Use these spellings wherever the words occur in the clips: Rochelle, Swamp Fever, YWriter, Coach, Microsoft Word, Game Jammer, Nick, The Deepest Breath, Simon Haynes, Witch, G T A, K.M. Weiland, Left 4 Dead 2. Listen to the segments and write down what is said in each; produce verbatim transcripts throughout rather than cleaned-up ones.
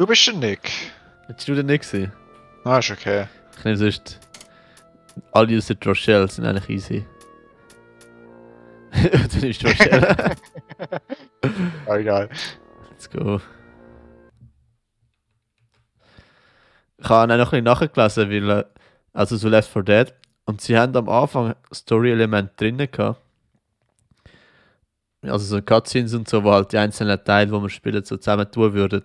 Du bist der Nick. Hättest du der Nick sein? Ah, ist okay. Ich nehme sonst... All die aus der Rochelle sind eigentlich easy. Du nimmst Rochelle. Oh, egal. Let's go. Ich habe noch ein bisschen nachgelesen, weil... Also so Left four Dead. Und sie haben am Anfang Story-Elemente drinnen gehabt. Also so Cutscenes und so, wo halt die einzelnen Teile, die wir spielen, so zusammen tun würden.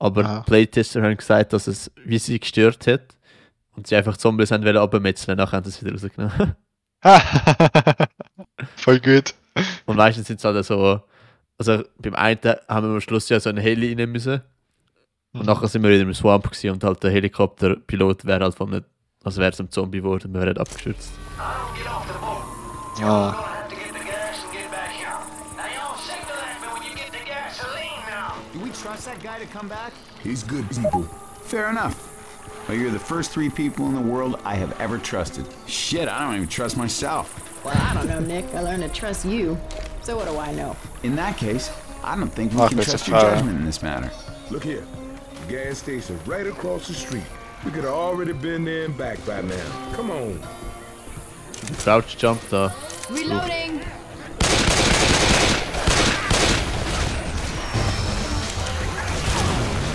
Aber ja. Playtester haben gesagt, dass es wie sie gestört hat. Und sie einfach Zombies haben wollen abmetzeln, nachher haben sie es wieder rausgenommen. Voll gut. Und meistens sind es halt so... Also beim einen haben wir am Schluss ja so einen Heli rein müssen. Und mhm. nachher sind wir wieder im Swamp gewesen und halt der Helikopterpilot wäre halt von einem... Also wäre es ein Zombie geworden, wir wären abgestürzt. Ja. Trust that guy to come back? He's good people. Fair enough. Well, you're the first three people in the world I have ever trusted. Shit, I don't even trust myself. Well, I don't know, Nick. I learned to trust you. So what do I know? In that case, I don't think we Ach, can trust your judgment in this matter. Look here. The gas station right across the street. We could have already been there and back by now. Come on. Crouch jump though. Reloading.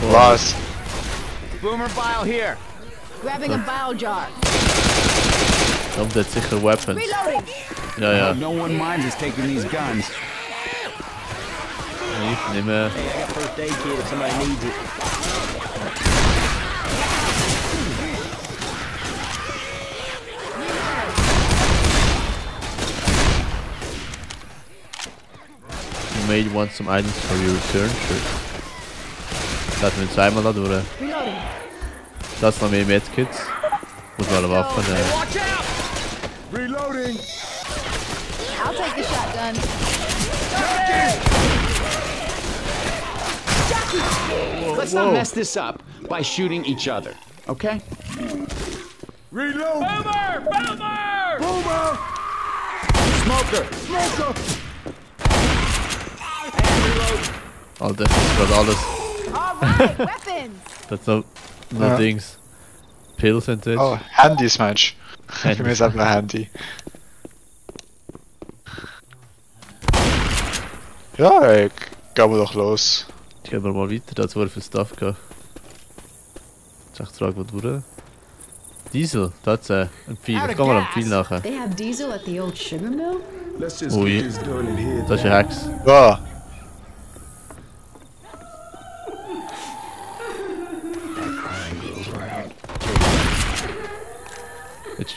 Ooh. Lost. Boomer bile here. Grabbing a bile jar. Some that's sicher weapons. Reloading. Ja, ja. No one minds us taking these guns. Ich nehme. Hey, I got first aid kit if somebody needs it. You may want some items for your return trip. Das mit zweimal da durch. Das noch mehr Medkits. Muss mal eine Waffe nehmen. Reloading! I'll take the shotgun. Whoa, whoa. Let's not mess this up by shooting each other, okay? Reload! Boomer! Boomer! Boomer! Smoker! Smoker! And reload! Oh, das ist gerade alles. Alright, weapons! That's no, no yeah. things. Pills and this. Oh, handy smash. Give me something handy. Ja, ey, gehen wir doch los. Ich gehen wir mal weiter, da wurde für Stuff gehen. Jetzt frage ich mal durch. Diesel, das ist ein Pfeil, da kann man am Pfeil nachher. Ui, das ist ein Hex. Ja. Jetzt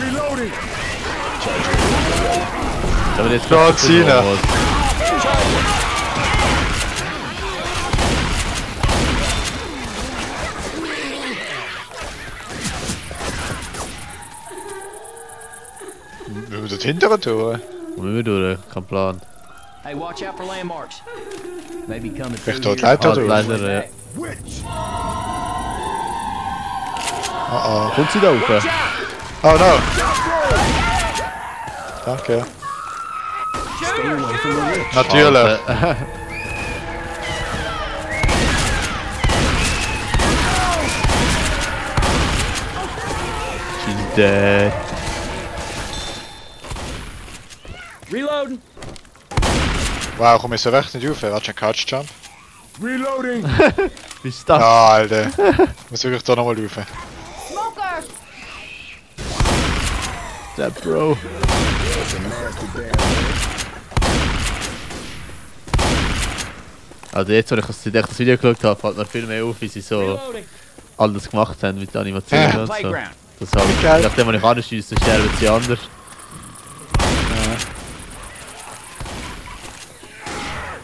Reloading! Aber jetzt kommt Sina. Wir müssen das hintere Tor. Wir müssen durch, kein Plan. Hey, watch out for landmarks. Maybe coming through. Ich dort Leiter durch. Leiter, ja. Oh oh, kommt sie da rauf? Oh no. Danke. Natürlich. She's dead. Reloading. Wow, komm ich so recht nicht rauf, er hat schon Couch Jump. Reloading. Wie ist das? Ah, Alter. Ich muss wirklich da nochmal rauf. Smoker. Der Bro. Also jetzt, als ich das Video geschaut habe, fällt mir viel mehr auf, wie sie so alles gemacht haben mit der Animation äh, und so. Das habe ich, okay. Nachdem man ich anschieße, sterben sie anders. Äh.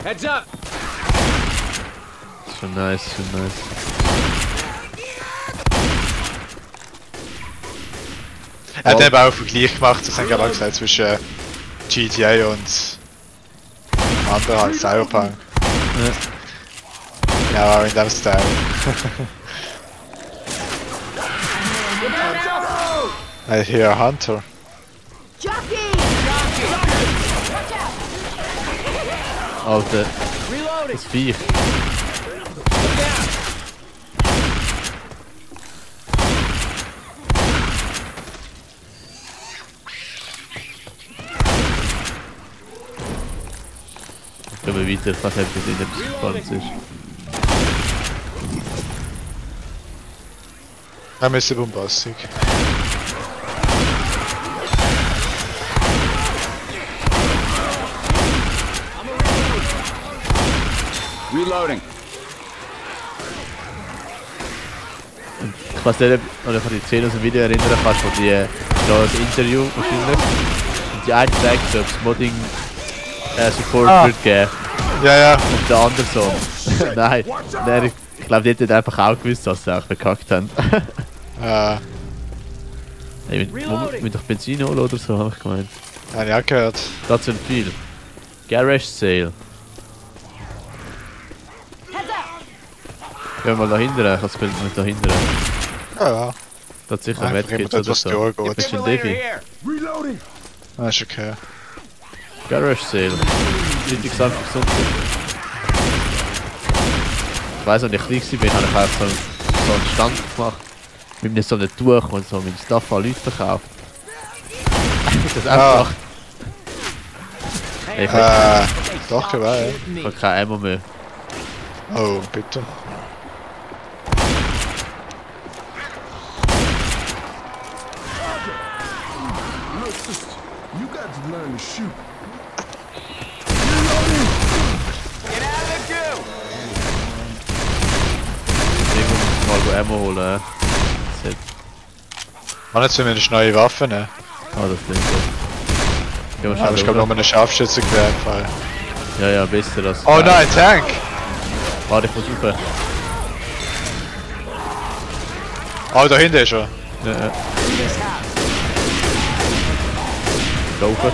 Heads up! Schon nice, schon nice. Er hat eben auch einen Vergleich gemacht, das haben wir auch gesagt, zwischen G T A und anderen als Cyberpunk. Ja, aber in dem Style. I hear a hunter. Alter, das Viech. Gehen wir weiter, fast hätte ich nicht, ob es spannend ist. Haben wir sie bombastig. Reloading. Ich weiß nicht, oder ich kann die Szene aus dem Video erinnern, kannst von die, das Interview wahrscheinlich. Und die einen sagt, ob es Modding äh, Support ah. wird geben. Ja, ja. Und der andere so. Nein. Der, ich glaube, die hätten einfach auch gewusst, dass sie auch verkackt haben. Ja. Hey, mit, mit, mit doch Benzin holen oder so, habe ich gemeint. Habe ich auch gehört. Das sind viel. Garage Sale. Gehen wir mal da hinten, ich kann das Bild nicht da hinten. Ja, ja. Da hat sicher ein Wettkind oder so. Ich bin schon Defi. Ah, ist okay. Garage Sale. Richtig sanft gesund. Ich weiss, als ich klein war, habe ich auch so einen Stand gemacht. Mit mir so einem Tuch und so meinen Staff an Leute verkauft. Ist das auch gemacht? Hey, ich äh, doch, genau, ja. Ich habe kein Ammo mehr. Oh, bitte. Shoot. Get out of the goo. Ich muss mal gut Ammo holen. Set. Man hat zumindest neue Waffen, ne? Ah, das stimmt. Ja, ja, aber ich glaube noch mal eine Scharfschütze gewährt. Ja, ja, besser das. Oh nein, Tank! Warte, ich muss super. Oh, da hinten ist er. Ja, ja. Laufen.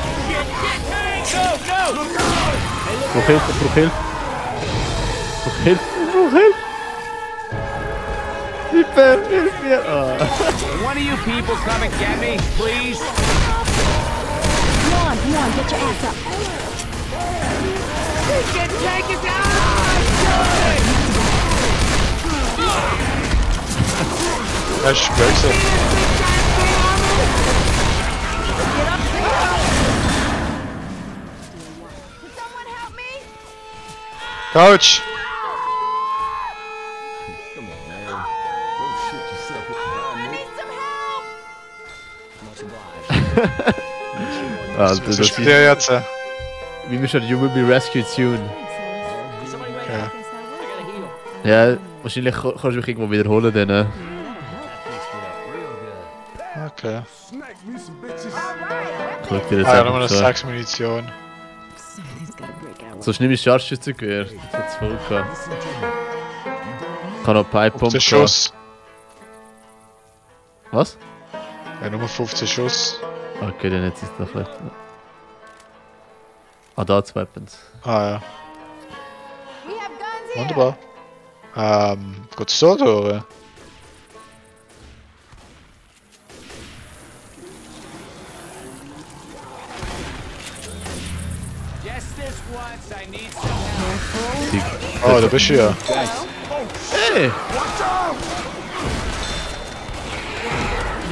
Ich brauche Hilfe, ich brauche Hilfe. Ich brauche Hilfe, ich brauche Hilfe. Hilfe, hilf mir. One of you people come and get me, please. Come on, come on, get your ass up. You can take it down. Das ist böse. Coach! Come on, man. Don't shit yourself with oh, I need some help! Much obliged. Ah, das ist der jetzt. Wie mir schon, you will be rescued soon. Ja. Ja, wahrscheinlich kannst du mich irgendwo wiederholen, dann. Ne? Okay. Ich schau dir jetzt einfach mal so. sechs Munition. So schnell ist Scharfschütze gehört, das hat's voll gehabt. Ich kann noch Pipepump Schuss. Was? Ja, nur fünfzehn Schuss. Okay, dann jetzt ist es noch schlecht. Ah, da hat's Weapons. Ah, ja. Wunderbar. Ähm, geht's so durch? Oh, da bist du ja. Hey!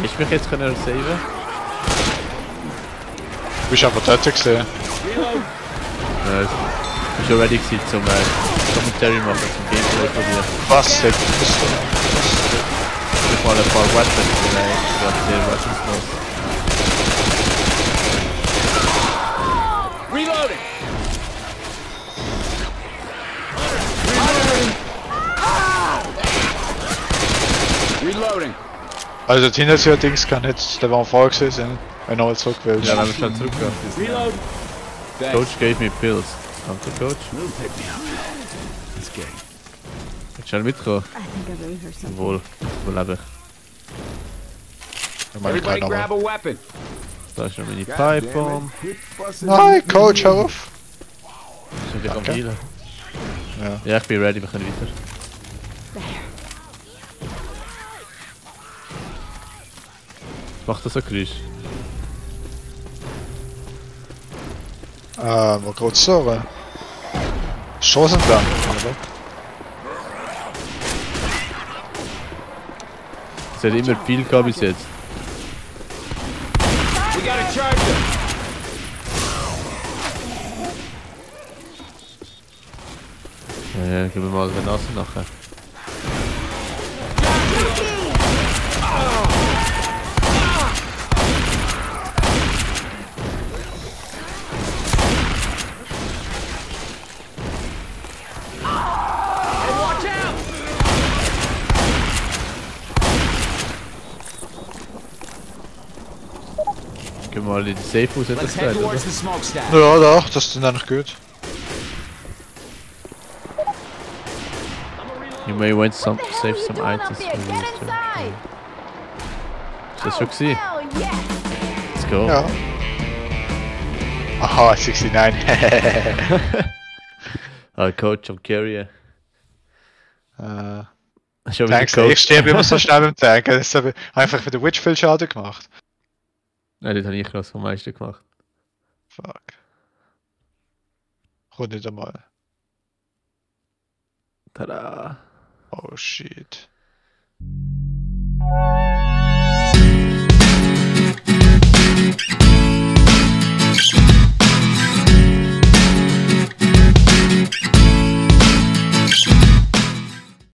Ich mich jetzt können saven. Du bist einfach dort gesehen. Nein. Ich bin schon ready gewesen zum Commentary machen, zum Gameplay von mir. Was? Ich hab mal ein paar Weapons, nein, ich hab sehr weaponslos. Reloading. Also das Hintertür-Dings kann jetzt, da waren vorher gesehen, wenn er mal zurück will. Ja, dann habe ich dann zurück gehabt. Coach gave me pills. Danke, Coach. Jetzt schnell mitkommen. Wohl, wohl lebe ich. Everybody grab a weapon. Solche Mini-Pipe-Bomb. Hi, Coach, hör auf! Sind wir am Healen? Ja. Ja, ich bin ready, wir können weiter. Macht das ein Geräusch? Ah, mal kurz so rein. Schossen da. Es hat immer viel gehabt bis jetzt. Ja, gib mir mal den Nassen nachher. Gehen wir mal in die Safe House, hat das Zeit, oder? Ja, doch, das ist dann noch gut. You may want some save some items for you too. Ist das schon gewesen? Let's go. Ja. Aha, neunundsechzig. Ah, Coach, I'm Carrier. Äh... Thanks, ich sterbe immer so schnell beim Tanken. Das habe ich einfach für den Witch viel Schaden gemacht. Nein, das habe ich gerade am meisten gemacht. Fuck. Kommt nicht einmal. Tada! Oh shit.